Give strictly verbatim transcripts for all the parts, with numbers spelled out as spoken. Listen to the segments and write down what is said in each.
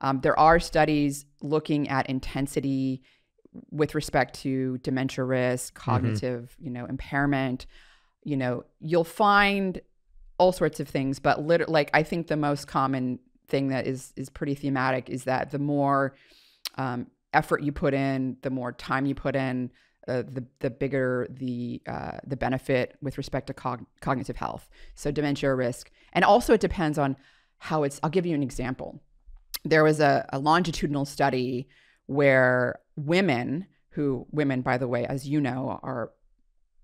Um, there are studies looking at intensity with respect to dementia risk, cognitive, mm-hmm. you know, impairment. You know, you'll find all sorts of things, but literally, like, I think the most common thing that is is pretty thematic is that the more um, effort you put in, the more time you put in, uh, the the bigger the uh, the benefit with respect to cog cognitive health. So dementia risk, and also it depends on how it's. I'll give you an example. There was a, a longitudinal study where women, who women, by the way, as you know, are,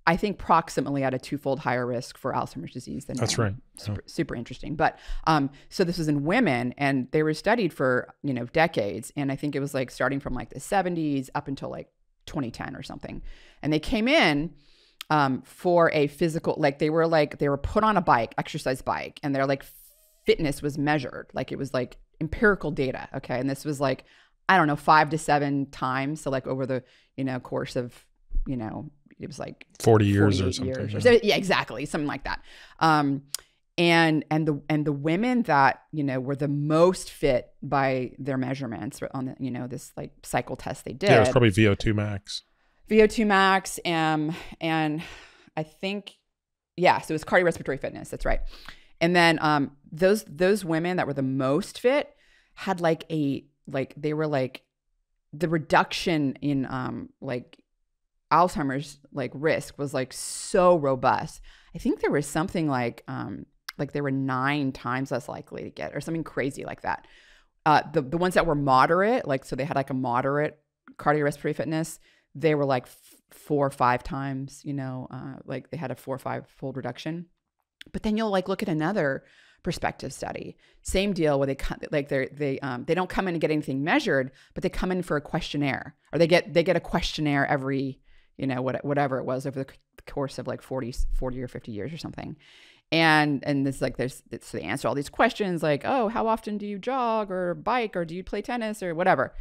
I think, approximately at a twofold higher risk for Alzheimer's disease than men. That's right. Super, yeah. super interesting. But um, so this was in women, and they were studied for, you know, decades. And I think it was like starting from like the seventies up until like twenty ten or something. And they came in um, for a physical, like they were like, they were put on a bike, exercise bike, and their like fitness was measured. Like it was like empirical data. Okay. And this was like, I don't know, five to seven times. So like over the, you know, course of, you know, it was like forty years or something. Years or, yeah. So, yeah, exactly. Something like that. Um, and, and the, and the women that, you know, were the most fit by their measurements on the, you know, this like cycle test they did. Yeah, it was probably V O two max. V O two max. Um, and I think, yeah, so it was cardiorespiratory fitness. That's right. And then um, those, those women that were the most fit had like a, like they were like the reduction in um, like Alzheimer's like risk was like so robust. I think there was something like um, like they were nine times less likely to get, or something crazy like that. Uh, the the ones that were moderate, like so they had like a moderate cardiorespiratory fitness, they were like f four or five times, you know, uh, like they had a four or five fold reduction. But then you'll like look at another perspective study, same deal, where they like they they um they don't come in and get anything measured, but they come in for a questionnaire, or they get they get a questionnaire every, you know, what, whatever it was over the course of like forty or fifty years or something, and and this like there's so they answer all these questions like, oh, how often do you jog or bike, or do you play tennis or whatever,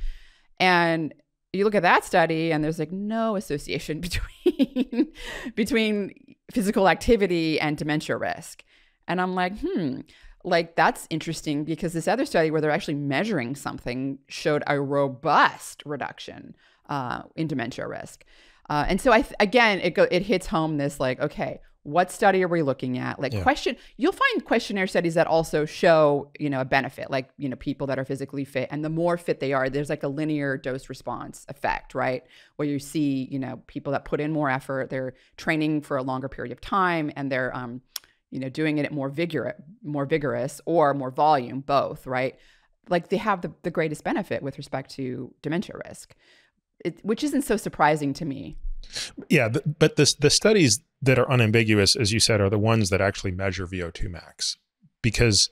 and you look at that study and there's like no association between between physical activity and dementia risk. And I'm like, hmm, like that's interesting, because this other study where they're actually measuring something showed a robust reduction uh, in dementia risk. Uh, and so I, th again, it go it hits home this like, okay, what study are we looking at? Like yeah. question, you'll find questionnaire studies that also show, you know, a benefit, like, you know, people that are physically fit, and the more fit they are, there's like a linear dose response effect, right? Where you see, you know, people that put in more effort, they're training for a longer period of time, and they're, um, you know, doing it at more vigorous, more vigorous or more volume, both, right? Like they have the, the greatest benefit with respect to dementia risk, it, which isn't so surprising to me. Yeah, but this, the studies that are unambiguous, as you said, are the ones that actually measure V O two max, because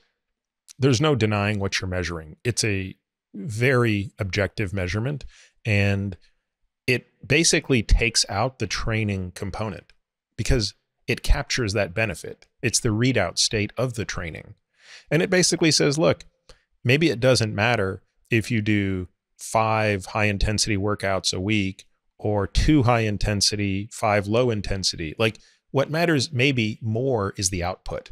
there's no denying what you're measuring. It's a very objective measurement, and it basically takes out the training component because it captures that benefit. It's the readout state of the training. And it basically says, look, maybe it doesn't matter if you do five high intensity workouts a week or two high intensity, five low intensity. Like what matters maybe more is the output.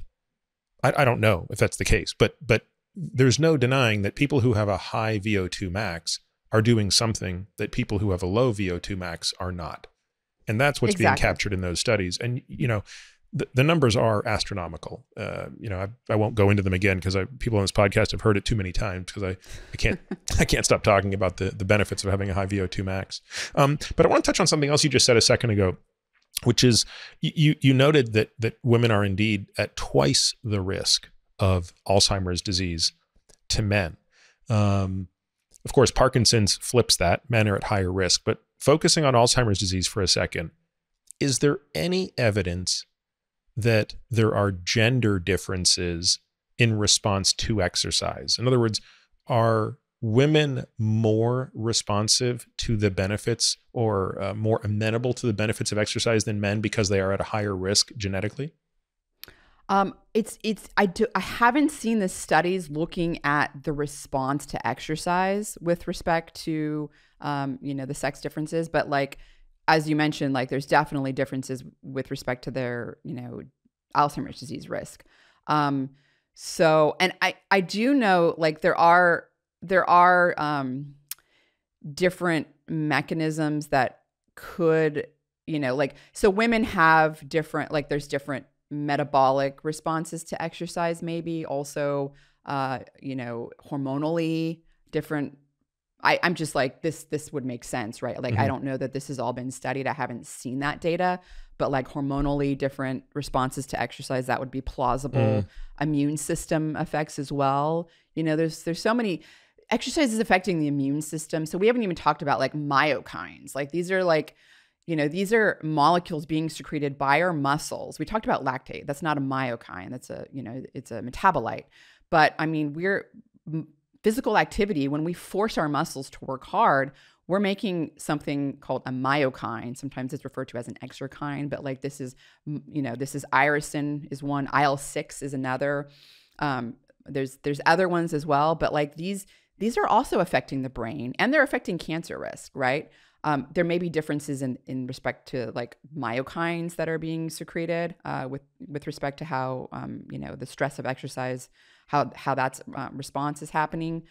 I, I don't know if that's the case, but, but there's no denying that people who have a high V O two max are doing something that people who have a low V O two max are not. And that's what's exactly. being captured in those studies. And, you know, the, the numbers are astronomical. Uh, you know, I, I won't go into them again because people on this podcast have heard it too many times, because I, I can't I can't stop talking about the, the benefits of having a high V O two max. Um, but I want to touch on something else you just said a second ago, which is you, you noted that, that women are indeed at twice the risk of Alzheimer's disease to men. Um, of course, Parkinson's flips that. Men are at higher risk, but focusing on Alzheimer's disease for a second, is there any evidence that there are gender differences in response to exercise? In other words, are women more responsive to the benefits, or uh, more amenable to the benefits of exercise than men because they are at a higher risk genetically? Um, it's, it's, I do, I haven't seen the studies looking at the response to exercise with respect to, um, you know, the sex differences, but like, as you mentioned, like there's definitely differences with respect to their, you know, Alzheimer's disease risk. Um, so, and I, I do know like there are, there are um, different mechanisms that could, you know, like, so women have different, like there's different metabolic responses to exercise, maybe also, uh, you know, hormonally different. I, I'm just like, this, this would make sense, right? Like, mm-hmm. I don't know that this has all been studied. I haven't seen that data, but like hormonally different responses to exercise, that would be plausible. Mm. Immune system effects as well. You know, there's, there's so many, exercise is affecting the immune system. So we haven't even talked about like myokines. Like these are like, you know, these are molecules being secreted by our muscles. We talked about lactate. That's not a myokine. That's a, you know, it's a metabolite. But I mean, we're, physical activity, when we force our muscles to work hard, we're making something called a myokine. Sometimes it's referred to as an exerkine, but like this is, you know, this is irisin is one, I L six is another. Um, there's there's other ones as well, but like these these are also affecting the brain, and they're affecting cancer risk, right? Um, there may be differences in, in respect to like myokines that are being secreted uh, with with respect to how, um, you know, the stress of exercise, how, how that's uh, response is happening.